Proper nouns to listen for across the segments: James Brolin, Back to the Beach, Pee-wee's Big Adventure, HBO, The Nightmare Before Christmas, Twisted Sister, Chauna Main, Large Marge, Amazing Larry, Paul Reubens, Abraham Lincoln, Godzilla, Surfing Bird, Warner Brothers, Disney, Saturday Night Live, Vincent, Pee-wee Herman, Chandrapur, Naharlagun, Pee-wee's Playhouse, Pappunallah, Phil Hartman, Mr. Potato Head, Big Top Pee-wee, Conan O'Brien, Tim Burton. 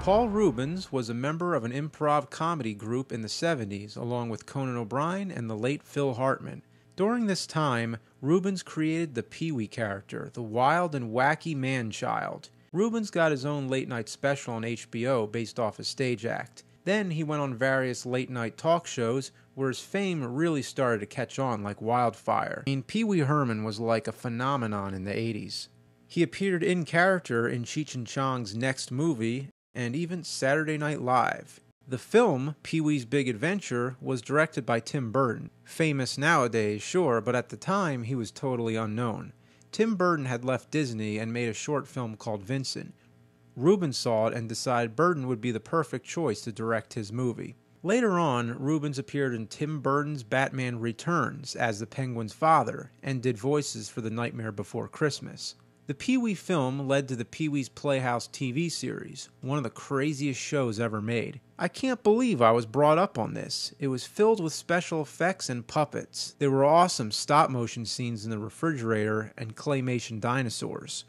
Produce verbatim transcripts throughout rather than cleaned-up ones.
Paul Reubens was a member of an improv comedy group in the seventies, along with Conan O'Brien and the late Phil Hartman. During this time, Reubens created the Pee-wee character, the wild and wacky man-child. Reubens got his own late-night special on H B O based off his stage act. Then he went on various late-night talk shows where his fame really started to catch on like wildfire. I mean, Pee-wee Herman was like a phenomenon in the eighties. He appeared in character in Cheech and Chong's next movie, and even Saturday Night Live. The film, Pee-wee's Big Adventure, was directed by Tim Burton. Famous nowadays, sure, but at the time, he was totally unknown. Tim Burton had left Disney and made a short film called Vincent. Reubens saw it and decided Burton would be the perfect choice to direct his movie. Later on, Reubens appeared in Tim Burton's Batman Returns as the Penguin's father and did voices for The Nightmare Before Christmas. The Pee-wee film led to the Pee-wee's Playhouse T V series, one of the craziest shows ever made. I can't believe I was brought up on this. It was filled with special effects and puppets. There were awesome stop-motion scenes in the refrigerator and claymation dinosaurs.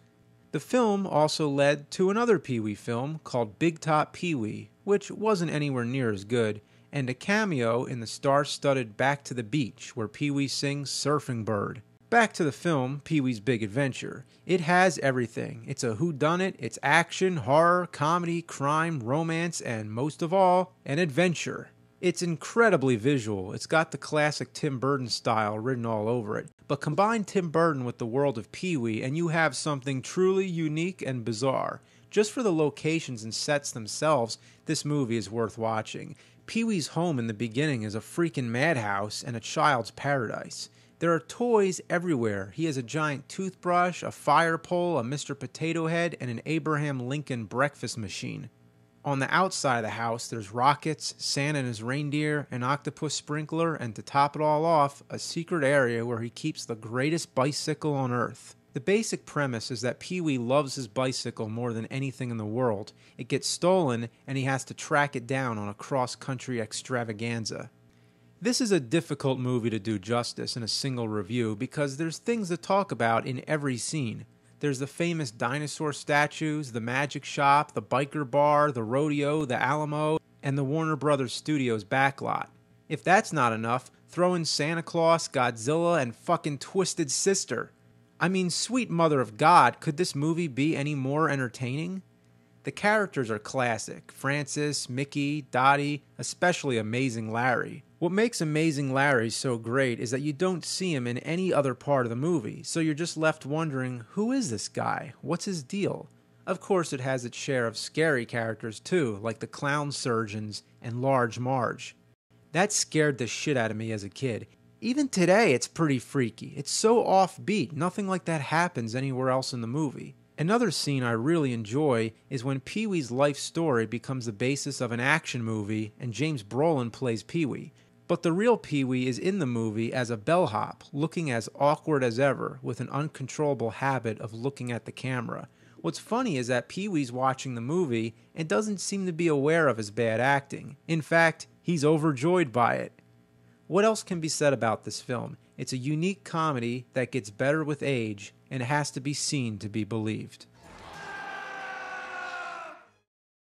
The film also led to another Pee-wee film called Big Top Pee-wee, which wasn't anywhere near as good, and a cameo in the star-studded Back to the Beach, where Pee-wee sings Surfing Bird. Back to the film, Pee-wee's Big Adventure. It has everything. It's a whodunit, it's action, horror, comedy, crime, romance, and most of all, an adventure. It's incredibly visual. It's got the classic Tim Burton style written all over it. But combine Tim Burton with the world of Pee-wee and you have something truly unique and bizarre. Just for the locations and sets themselves, this movie is worth watching. Pee-wee's home in the beginning is a freaking madhouse and a child's paradise. There are toys everywhere. He has a giant toothbrush, a fire pole, a Mister Potato Head, and an Abraham Lincoln breakfast machine. On the outside of the house, there's rockets, Santa and his reindeer, an octopus sprinkler, and to top it all off, a secret area where he keeps the greatest bicycle on Earth. The basic premise is that Pee-wee loves his bicycle more than anything in the world. It gets stolen, and he has to track it down on a cross-country extravaganza. This is a difficult movie to do justice in a single review because there's things to talk about in every scene. There's the famous dinosaur statues, the magic shop, the biker bar, the rodeo, the Alamo, and the Warner Brothers Studios backlot. If that's not enough, throw in Santa Claus, Godzilla, and fucking Twisted Sister. I mean, sweet mother of God, could this movie be any more entertaining? The characters are classic. Francis, Mickey, Dottie, especially Amazing Larry. What makes Amazing Larry so great is that you don't see him in any other part of the movie, so you're just left wondering, who is this guy? What's his deal? Of course, it has its share of scary characters too, like the clown surgeons and Large Marge. That scared the shit out of me as a kid. Even today, it's pretty freaky. It's so offbeat. Nothing like that happens anywhere else in the movie. Another scene I really enjoy is when Pee-wee's life story becomes the basis of an action movie and James Brolin plays Pee-wee. But the real Pee-wee is in the movie as a bellhop, looking as awkward as ever, with an uncontrollable habit of looking at the camera. What's funny is that Pee-wee's watching the movie and doesn't seem to be aware of his bad acting. In fact, he's overjoyed by it. What else can be said about this film? It's a unique comedy that gets better with age and has to be seen to be believed.